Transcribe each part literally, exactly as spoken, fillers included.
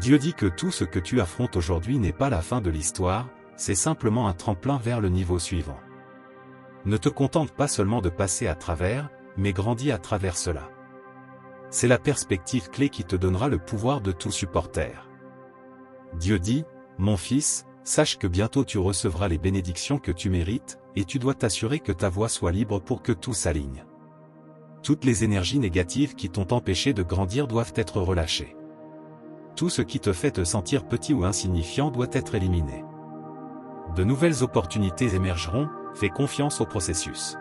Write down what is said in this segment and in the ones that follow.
Dieu dit que tout ce que tu affrontes aujourd'hui n'est pas la fin de l'histoire, c'est simplement un tremplin vers le niveau suivant. Ne te contente pas seulement de passer à travers, mais grandis à travers cela. C'est la perspective clé qui te donnera le pouvoir de tout supporter. Dieu dit, mon fils, sache que bientôt tu recevras les bénédictions que tu mérites, et tu dois t'assurer que ta voie soit libre pour que tout s'aligne. Toutes les énergies négatives qui t'ont empêché de grandir doivent être relâchées. Tout ce qui te fait te sentir petit ou insignifiant doit être éliminé. De nouvelles opportunités émergeront, fais confiance au processus.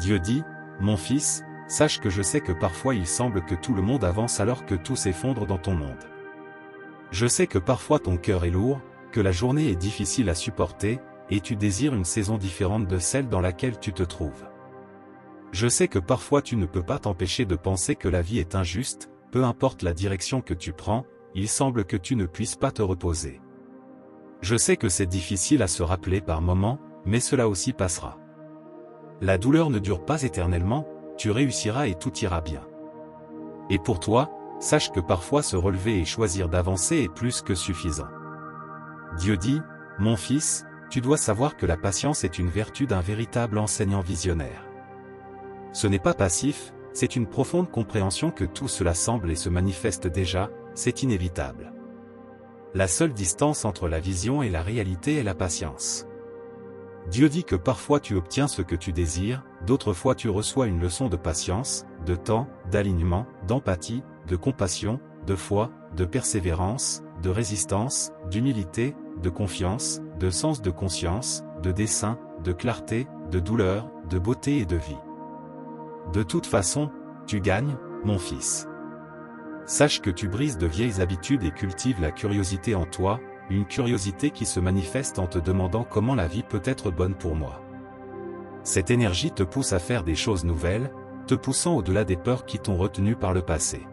Dieu dit, mon fils, sache que je sais que parfois il semble que tout le monde avance alors que tout s'effondre dans ton monde. Je sais que parfois ton cœur est lourd, que la journée est difficile à supporter, et tu désires une saison différente de celle dans laquelle tu te trouves. Je sais que parfois tu ne peux pas t'empêcher de penser que la vie est injuste, peu importe la direction que tu prends, il semble que tu ne puisses pas te reposer. Je sais que c'est difficile à se rappeler par moments, mais cela aussi passera. La douleur ne dure pas éternellement, tu réussiras et tout ira bien. Et pour toi, sache que parfois se relever et choisir d'avancer est plus que suffisant. Dieu dit, mon fils, tu dois savoir que la patience est une vertu d'un véritable enseignant visionnaire. Ce n'est pas passif, c'est une profonde compréhension que tout cela semble et se manifeste déjà, c'est inévitable. La seule distance entre la vision et la réalité est la patience. Dieu dit que parfois tu obtiens ce que tu désires, d'autres fois tu reçois une leçon de patience, de temps, d'alignement, d'empathie, de compassion, de foi, de persévérance, de résistance, d'humilité, de confiance, de sens de conscience, de dessein, de clarté, de douleur, de beauté et de vie. De toute façon, tu gagnes, mon fils. Sache que tu brises de vieilles habitudes et cultives la curiosité en toi, une curiosité qui se manifeste en te demandant comment la vie peut être bonne pour moi. Cette énergie te pousse à faire des choses nouvelles, te poussant au-delà des peurs qui t'ont retenu par le passé.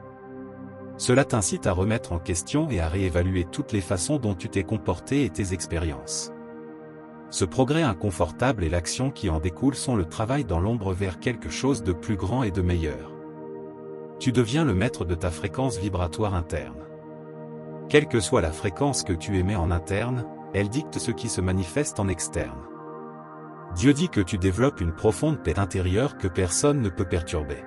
Cela t'incite à remettre en question et à réévaluer toutes les façons dont tu t'es comporté et tes expériences. Ce progrès inconfortable et l'action qui en découle sont le travail dans l'ombre vers quelque chose de plus grand et de meilleur. Tu deviens le maître de ta fréquence vibratoire interne. Quelle que soit la fréquence que tu émets en interne, elle dicte ce qui se manifeste en externe. Dieu dit que tu développes une profonde paix intérieure que personne ne peut perturber.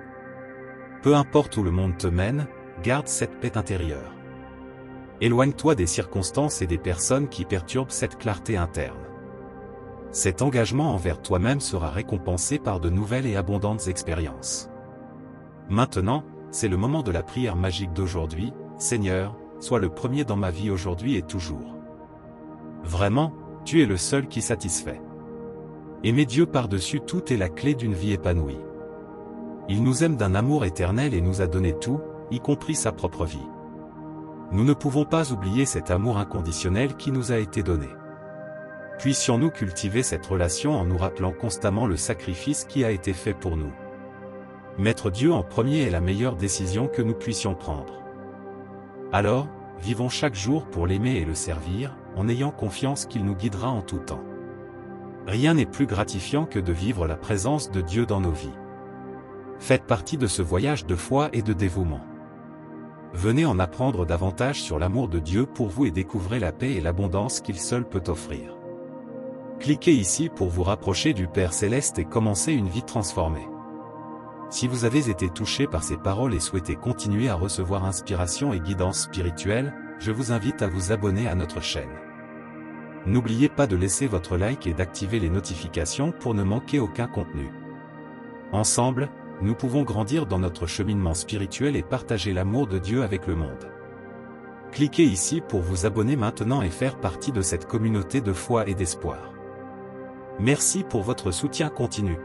Peu importe où le monde te mène, garde cette paix intérieure. Éloigne-toi des circonstances et des personnes qui perturbent cette clarté interne. Cet engagement envers toi-même sera récompensé par de nouvelles et abondantes expériences. Maintenant, c'est le moment de la prière magique d'aujourd'hui. Seigneur, sois le premier dans ma vie aujourd'hui et toujours. Vraiment, tu es le seul qui satisfait. Aimer Dieu par-dessus tout est la clé d'une vie épanouie. Il nous aime d'un amour éternel et nous a donné tout, y compris sa propre vie. Nous ne pouvons pas oublier cet amour inconditionnel qui nous a été donné. Puissions-nous cultiver cette relation en nous rappelant constamment le sacrifice qui a été fait pour nous. Mettre Dieu en premier est la meilleure décision que nous puissions prendre. Alors, vivons chaque jour pour l'aimer et le servir, en ayant confiance qu'il nous guidera en tout temps. Rien n'est plus gratifiant que de vivre la présence de Dieu dans nos vies. Faites partie de ce voyage de foi et de dévouement. Venez en apprendre davantage sur l'amour de Dieu pour vous et découvrez la paix et l'abondance qu'il seul peut offrir. Cliquez ici pour vous rapprocher du Père Céleste et commencer une vie transformée. Si vous avez été touché par ces paroles et souhaitez continuer à recevoir inspiration et guidance spirituelle, je vous invite à vous abonner à notre chaîne. N'oubliez pas de laisser votre like et d'activer les notifications pour ne manquer aucun contenu. Ensemble, nous pouvons grandir dans notre cheminement spirituel et partager l'amour de Dieu avec le monde. Cliquez ici pour vous abonner maintenant et faire partie de cette communauté de foi et d'espoir. Merci pour votre soutien continu.